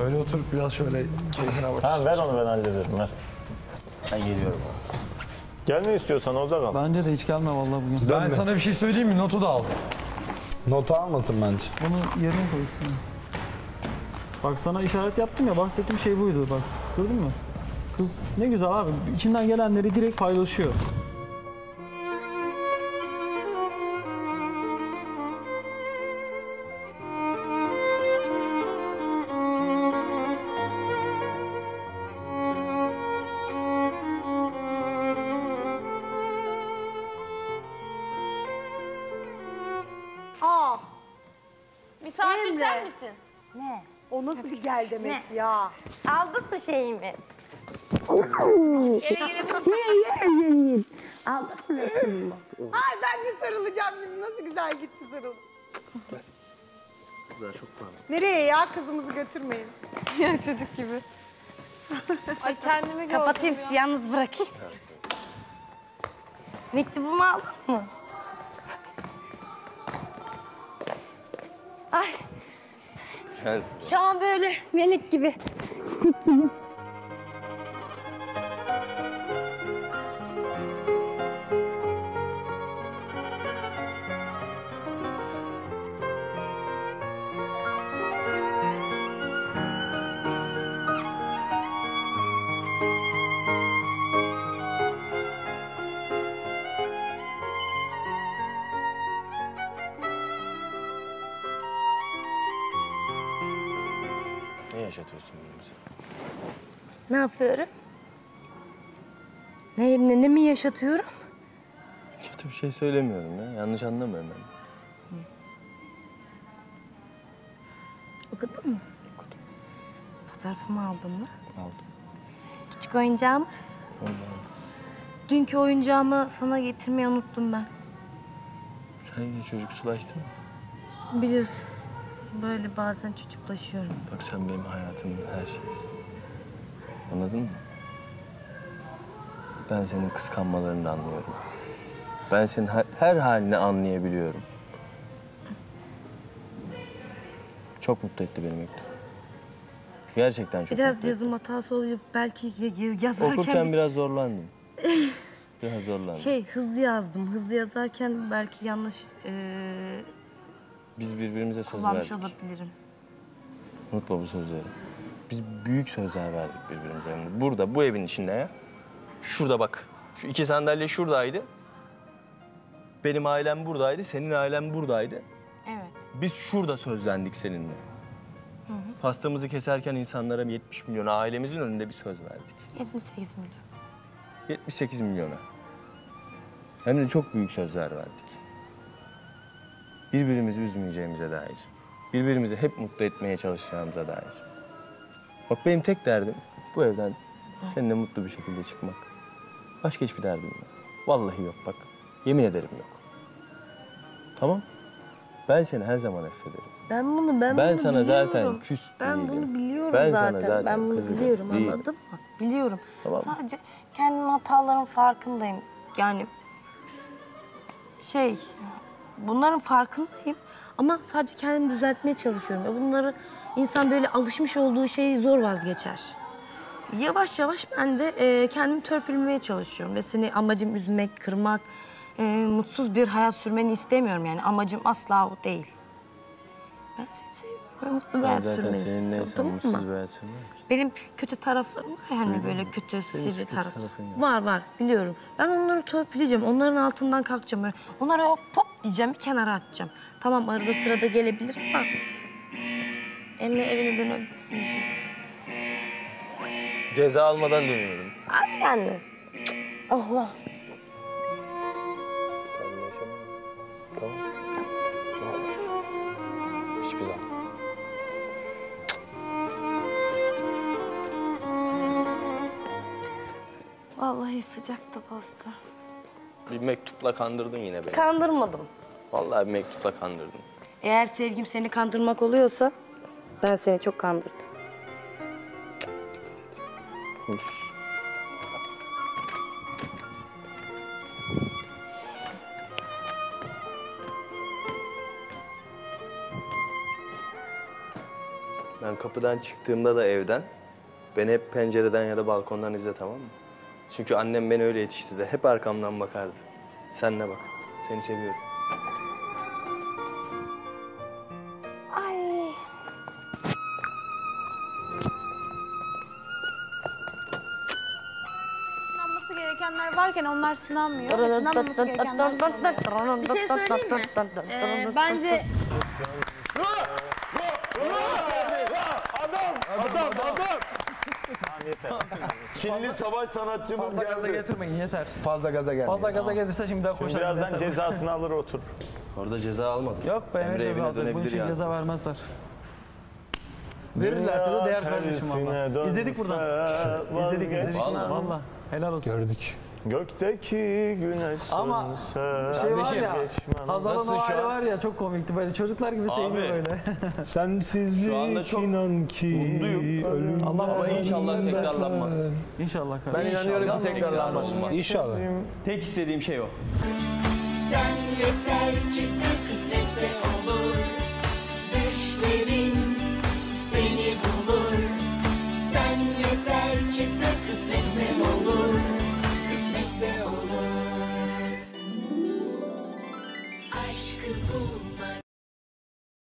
Öyle oturup biraz şöyle keyfine bak. Ha, ver onu, ben hallederim, ver. Ben geliyorum. Gelme istiyorsan orada kal. Bence de hiç gelme vallahi bugün. Ben sana bir şey söyleyeyim mi? Notu da al. Notu almasın bence. Bunu yerine koysun. Bak sana işaret yaptım ya, bahsettiğim şey buydu bak. Gördün mü? Kız ne güzel abi, içinden gelenleri direkt paylaşıyor. Misafir sen misin? Ne? O nasıl bir gel demek ne? Ya? Aldık mı şeyimi? Aldık mı? Ay ben de sarılacağım şimdi. Nasıl güzel gitti sarıl. Kızlar çok pahalı. Nereye ya? Kızımızı götürmeyin. Ya çocuk gibi. Ay kendimi gördüm. Kapatayım sizi yalnız bırakayım. Mektubumu aldın mı? Ay. Her. Şu an böyle melek gibi, çiçek gibi. Ne yapıyorum? Neyimle ne mi yaşatıyorum? Kötü bir şey söylemiyorum ya. Yanlış anlamıyorum ben. Hı. Okudun mu? Okudum. Fotoğrafımı aldın mı? Aldım. Küçük oyuncağımı? Aldım. Dünkü oyuncağımı sana getirmeyi unuttum ben. Sen yine çocuksulaştın mı? Biliyorsun. Böyle bazen çocuklaşıyorum. Bak sen benim hayatımın her şeyisin. Anladın mı? Ben senin kıskanmalarını anlıyorum. Ben senin her halini anlayabiliyorum. Çok mutlu etti benim mektup. Gerçekten çok biraz mutlu. Yazım hatası oluyor. Belki yazarken... Okurken biraz zorlandım. Biraz zorlandım. Şey, hızlı yazdım. Hızlı yazarken belki yanlış... Biz birbirimize söz verdik. Kullanmış olabilirim. Unutma bu sözleri. Biz büyük sözler verdik birbirimize. Burada, bu evin içinde ya. Şurada bak. Şu iki sandalye şuradaydı. Benim ailem buradaydı, senin ailen buradaydı. Evet. Biz şurada sözlendik seninle. Hı hı. Pastamızı keserken insanlara 70 milyon ailemizin önünde bir söz verdik. 78 milyon. 78 milyona. Hem de çok büyük sözler verdik. Birbirimizi üzmeyeceğimize dair, birbirimizi hep mutlu etmeye çalışacağımıza dair. Bak benim tek derdim bu evden seninle mutlu bir şekilde çıkmak. Başka hiçbir derdim yok. Vallahi yok bak, yemin ederim yok. Tamam? Ben seni her zaman affederim. Ben bunu sana biliyorum. Zaten küs değilim. Ben bunu biliyorum zaten. Ben bunu biliyorum, anladın mı? Biliyorum. Tamam. Sadece kendim hatalarımın farkındayım. Yani şey... Bunların farkındayım ama sadece kendimi düzeltmeye çalışıyorum. Bunları insan böyle alışmış olduğu şeyi zor vazgeçer. Yavaş yavaş ben de kendimi törpülmeye çalışıyorum. Ve seni amacım üzmek, kırmak, mutsuz bir hayat sürmeni istemiyorum yani. Amacım asla o değil. Ben seni seviyorum ve mutlu bir hayat sürmeni istiyorum, tamam mı? Benim kötü taraflarım var yani, böyle kötü, sivri taraflarım. Var, biliyorum. Ben onları törpüleyeceğim, onların altından kalkacağım. Onlara hop pop diyeceğim, bir kenara atacağım. Tamam, arada sırada gelebilir ama... Emre evine dönebilirsin. Ceza almadan dönüyorum. Abi yani. Allah. Vallahi sıcaktı posta. Bir mektupla kandırdın yine beni. Kandırmadım. Vallahi bir mektupla kandırdın. Eğer sevgim seni kandırmak oluyorsa ben seni çok kandırdım. Hoş. Ben kapıdan çıktığımda da evden, beni hep pencereden ya da balkondan izle, tamam mı? Çünkü annem beni öyle yetiştirdi. Hep arkamdan bakardı. Sen ne bak. Seni seviyorum. Ay. Sınanması gerekenler varken onlar sınanmıyor. Sınanması gerekenler sınanmıyor. Bir şey söyleyeyim mi? Bence... Adam! Tamam yeter. Çinli savaş sanatçımız fazla geldi. Fazla gaza getirmeyin, yeter. Fazla gaza gelmeyin. Fazla gaza gelirse şimdi daha koşar. Birazdan cezasını alır otur. Orada ceza almadı. Yok be, Emre ceza alacak. Bunun için ceza vermezler. Verirlerse de değer kardeşim valla. İzledik buradan. İzledik. Valla. Helal olsun. Gördük. Gökteki güneş sönse. Ama şey var ya, Hazal'ın o hali var ya, çok komikti böyle, çocuklar gibi seviniyor böyle. Sensizlik inan ki ölümden. Ama inşallah tekrarlanmaz. İnşallah kardeşim. Ben inanıyorum ki tekrarlanmaz. İnşallah. Tek istediğim şey o. Sen yeter ki sen kısmetse o.